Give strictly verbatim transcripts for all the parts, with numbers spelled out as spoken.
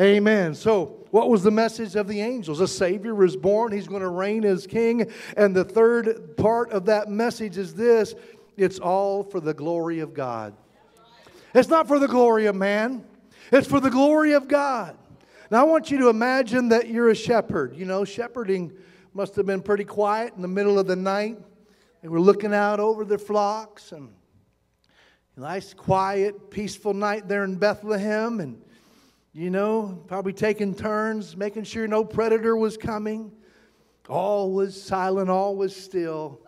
Amen. So, what was the message of the angels? A Savior was born. He's going to reign as king. And the third part of that message is this. It's all for the glory of God. It's not for the glory of man. It's for the glory of God. Now, I want you to imagine that you're a shepherd. You know, shepherding must have been pretty quiet in the middle of the night. They were looking out over their flocks. And a nice, quiet, peaceful night there in Bethlehem. And, you know, probably taking turns, making sure no predator was coming. All was silent. All was still.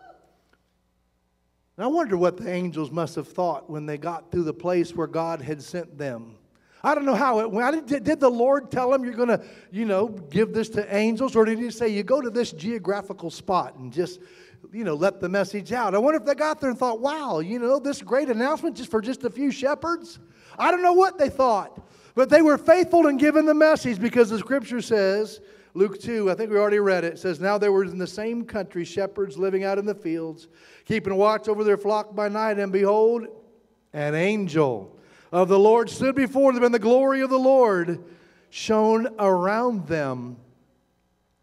And I wonder what the angels must have thought when they got through the place where God had sent them. I don't know how it went. Did, did the Lord tell them, you're going to, you know, give this to angels? Or did he say, you go to this geographical spot and just, you know, let the message out? I wonder if they got there and thought, wow, you know, this great announcement just for just a few shepherds? I don't know what they thought. But they were faithful in giving the message, because the Scripture says, Luke two, I think we already read it, it says, now there were in the same country shepherds living out in the fields, keeping watch over their flock by night, and behold, an angel of the Lord stood before them, and the glory of the Lord shone around them.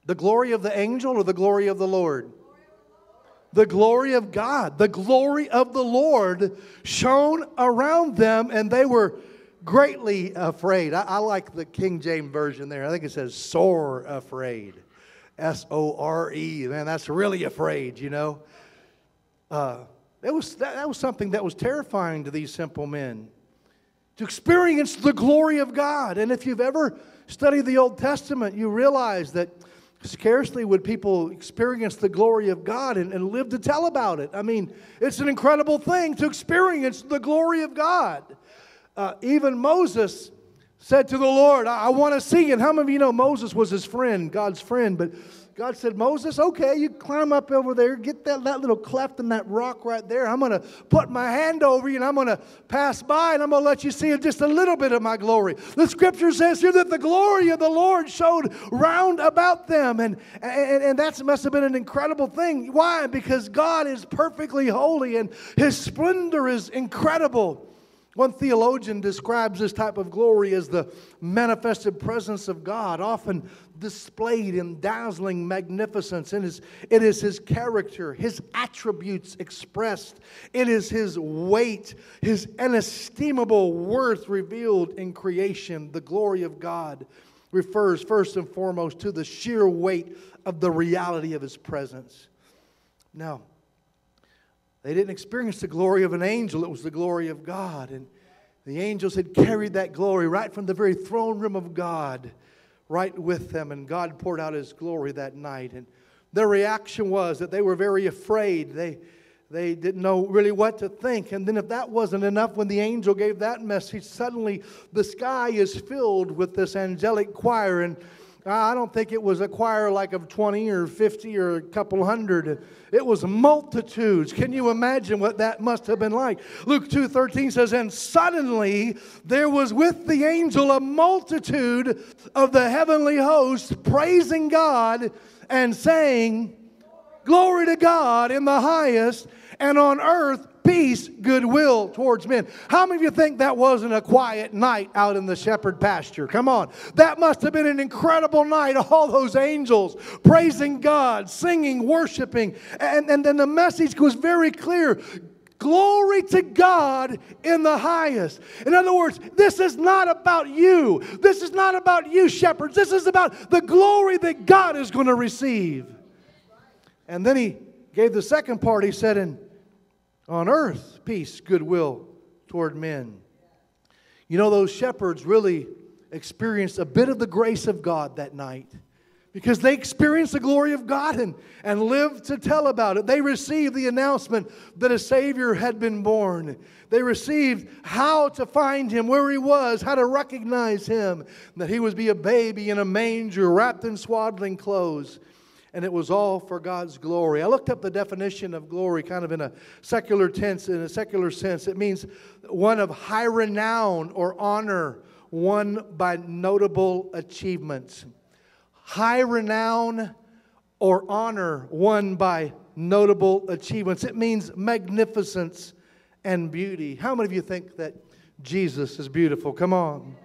The glory of the angel or the glory of the Lord? The glory of God. The glory of the Lord shone around them, and they were greatly afraid. I, I like the King James Version there. I think it says sore afraid. S O R E. Man, that's really afraid, you know. Uh, it was, that, that was something that was terrifying to these simple men. To experience the glory of God. And if you've ever studied the Old Testament, you realize that scarcely would people experience the glory of God and, and live to tell about it. I mean, it's an incredible thing to experience the glory of God. Uh, even Moses said to the Lord, I, I want to see it. How many of you know Moses was his friend, God's friend? But God said, Moses, okay, you climb up over there, get that, that little cleft in that rock right there. I'm going to put my hand over you, and I'm going to pass by, and I'm going to let you see just a little bit of my glory. The Scripture says here that the glory of the Lord showed round about them, and, and, and that must have been an incredible thing. Why? Because God is perfectly holy, and His splendor is incredible. One theologian describes this type of glory as the manifested presence of God, often displayed in dazzling magnificence. It is, it is His character, His attributes expressed. It is His weight, His inestimable worth revealed in creation. The glory of God refers first and foremost to the sheer weight of the reality of His presence. Now, they didn't experience the glory of an angel. It was the glory of God. And the angels had carried that glory right from the very throne room of God, right with them. And God poured out His glory that night. And their reaction was that they were very afraid. They, they didn't know really what to think. And then if that wasn't enough, when the angel gave that message, suddenly the sky is filled with this angelic choir. And I don't think it was a choir like of twenty or fifty or a couple hundred. It was multitudes. Can you imagine what that must have been like? Luke two thirteen says, and suddenly there was with the angel a multitude of the heavenly hosts praising God and saying, glory to God in the highest, and on earth peace, goodwill towards men. How many of you think that wasn't a quiet night out in the shepherd pasture? Come on. That must have been an incredible night. All those angels praising God, singing, worshiping. And, and then the message was very clear. Glory to God in the highest. In other words, this is not about you. This is not about you, shepherds. This is about the glory that God is going to receive. And then he gave the second part. He said, in on earth, peace, goodwill toward men. You know, those shepherds really experienced a bit of the grace of God that night, because they experienced the glory of God and, and lived to tell about it. They received the announcement that a Savior had been born. They received how to find Him, where He was, how to recognize Him, that He would be a baby in a manger wrapped in swaddling clothes. And it was all for God's glory. I looked up the definition of glory kind of in a secular tense, in a secular sense. It means one of high renown or honor, won by notable achievements. High renown or honor won by notable achievements. It means magnificence and beauty. How many of you think that Jesus is beautiful? Come on.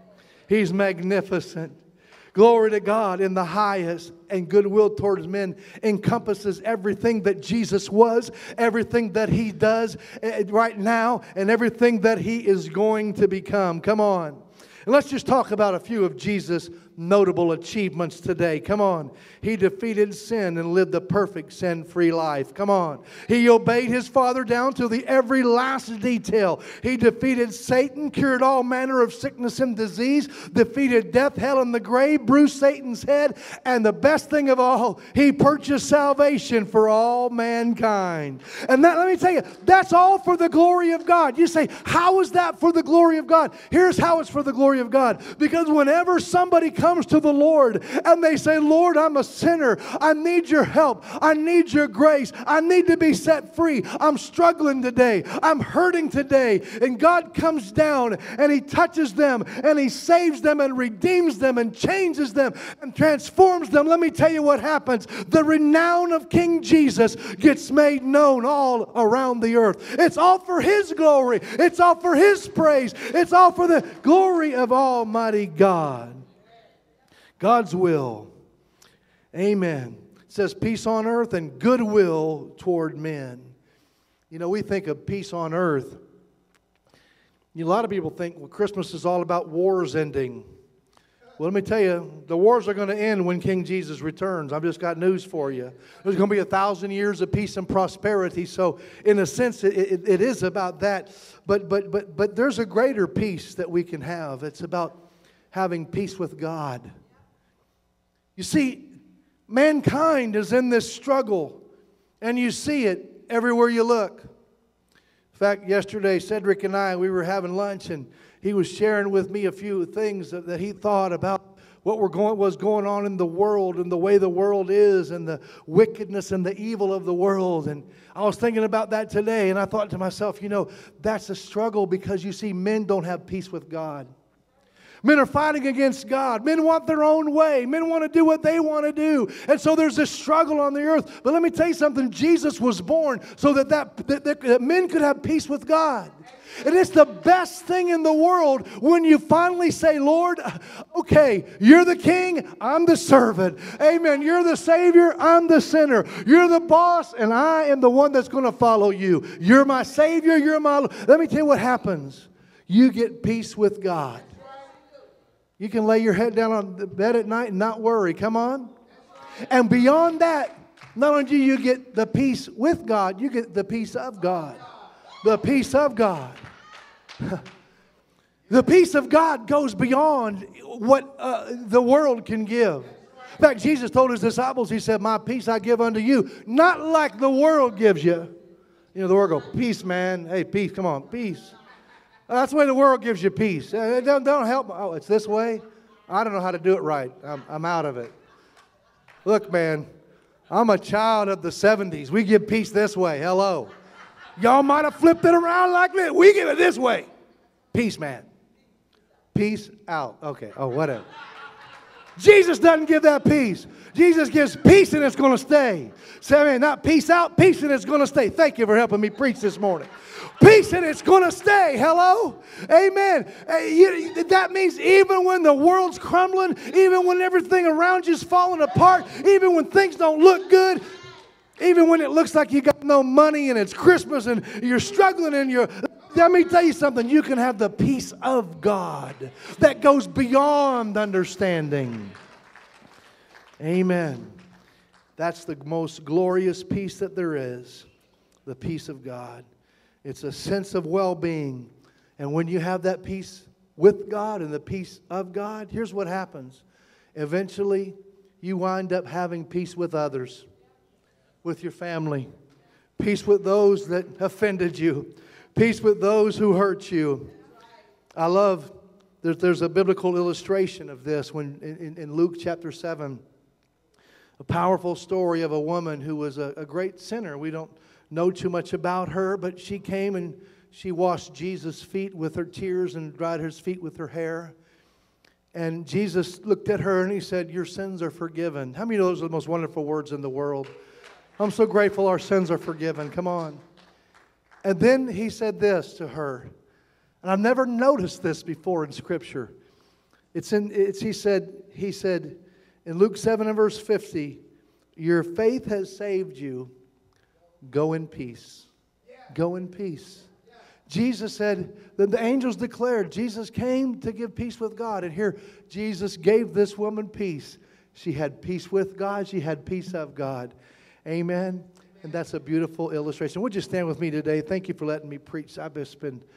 He's magnificent. Glory to God in the highest, and goodwill towards men encompasses everything that Jesus was, everything that He does right now, and everything that He is going to become. Come on. And let's just talk about a few of Jesus' notable achievements today. Come on. He defeated sin and lived a perfect sin-free life. Come on. He obeyed His Father down to the every last detail. He defeated Satan, cured all manner of sickness and disease, defeated death, hell, and the grave, bruised Satan's head, and the best thing of all, He purchased salvation for all mankind. And that, let me tell you, that's all for the glory of God. You say, how is that for the glory of God? Here's how it's for the glory of God. Because whenever somebody comes to the Lord and they say, Lord, I'm a sinner. I need your help. I need your grace. I need to be set free. I'm struggling today. I'm hurting today. And God comes down and He touches them and He saves them and redeems them and changes them and transforms them. Let me tell you what happens. The renown of King Jesus gets made known all around the earth. It's all for His glory. It's all for His praise. It's all for the glory of Almighty God. God's will. Amen. It says peace on earth and goodwill toward men. You know, we think of peace on earth. You know, a lot of people think, well, Christmas is all about wars ending. Well, let me tell you, the wars are going to end when King Jesus returns. I've just got news for you. There's going to be a thousand years of peace and prosperity. So, in a sense, it, it, it is about that. But, but, but, but there's a greater peace that we can have. It's about having peace with God. You see, mankind is in this struggle, and you see it everywhere you look. In fact, yesterday, Cedric and I, we were having lunch, and he was sharing with me a few things that, that he thought about what were going, was going on in the world and the way the world is and the wickedness and the evil of the world. And I was thinking about that today, and I thought to myself, you know, that's a struggle because, you see, men don't have peace with God. Men are fighting against God. Men want their own way. Men want to do what they want to do. And so there's this struggle on the earth. But let me tell you something. Jesus was born so that, that, that, that, that men could have peace with God. And it's the best thing in the world when you finally say, Lord, okay, you're the king, I'm the servant. Amen. You're the Savior, I'm the sinner. You're the boss, and I am the one that's going to follow you. You're my Savior, you're my Lord. Let me tell you what happens. You get peace with God. You can lay your head down on the bed at night and not worry. Come on. And beyond that, not only do you get the peace with God, you get the peace of God. The peace of God. The peace of God goes beyond what uh, the world can give. In fact, Jesus told His disciples, He said, my peace I give unto you, not like the world gives you. You know, the world goes, peace, man. Hey, peace, come on, peace. That's the way the world gives you peace. Don't, don't help. Oh, it's this way? I don't know how to do it right. I'm, I'm out of it. Look, man, I'm a child of the seventies. We give peace this way. Hello. Y'all might have flipped it around like this. We give it this way. Peace, man. Peace out. Okay. Oh, whatever. Jesus doesn't give that peace. Jesus gives peace and it's going to stay. Say, man, not peace out, peace and it's going to stay. Thank you for helping me preach this morning. Peace and it's going to stay. Hello? Amen. That means even when the world's crumbling, even when everything around you is falling apart, even when things don't look good, even when it looks like you got no money and it's Christmas and you're struggling and you're... Let me tell you something. You can have the peace of God that goes beyond understanding. Amen. That's the most glorious peace that there is, the peace of God. It's a sense of well-being. And when you have that peace with God and the peace of God, here's what happens. Eventually, you wind up having peace with others, with your family, peace with those that offended you, peace with those who hurt you. I love that there's a biblical illustration of this when in, in Luke chapter seven, a powerful story of a woman who was a, a great sinner. We don't know too much about her, but she came and she washed Jesus' feet with her tears and dried his feet with her hair. And Jesus looked at her and he said, your sins are forgiven. How many of those are the most wonderful words in the world? I'm so grateful our sins are forgiven. Come on. And then he said this to her, and I've never noticed this before in Scripture. It's in, it's, he said, he said in Luke seven and verse fifty, your faith has saved you. Go in peace. Go in peace. Jesus said, the, the angels declared, Jesus came to give peace with God. And here, Jesus gave this woman peace. She had peace with God. She had peace of God. Amen. And that's a beautiful illustration. Would you stand with me today? Thank you for letting me preach. I've just been